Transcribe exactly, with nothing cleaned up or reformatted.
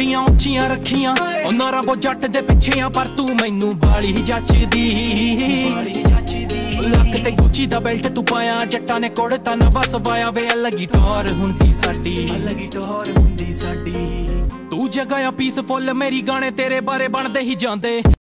ਏਡੀਆਂ ਉੱਚੀਆਂ ਰੱਖੀਆਂ ਉਹਨਾਂ ਰੱਬੋ ਜੱਟ ਦੇ ਪਿੱਛੇ ਆ ਪਰ ਤੂੰ ਮੈਨੂੰ ਬਾਲੀ ਜੱਚਦੀ ਲੱਕ ਤੇ ਗੁੱਚੀ ਦਾ ਬੈਲਟ ਤੂੰ ਪਾਇਆ ਜੱਟਾਂ ਨੇ ਕੋੜਤਾ ਨਾ ਬਸ ਵਾਇਆ ਵੇ ਅਲੱਗੀ ਟੌਰ ਹੁੰਦੀ ਸਾਡੀ ਅਲੱਗੀ ਟੌਰ ਹੁੰਦੀ ਸਾਡੀ ਤੂੰ ਜਗ੍ਹਾ ਪੀਸਫੁੱਲ ਮੇਰੀ ਗਾਣੇ ਤੇਰੇ ਬਾਰੇ ਬਣਦੇ ਹੀ ਜਾਂਦੇ।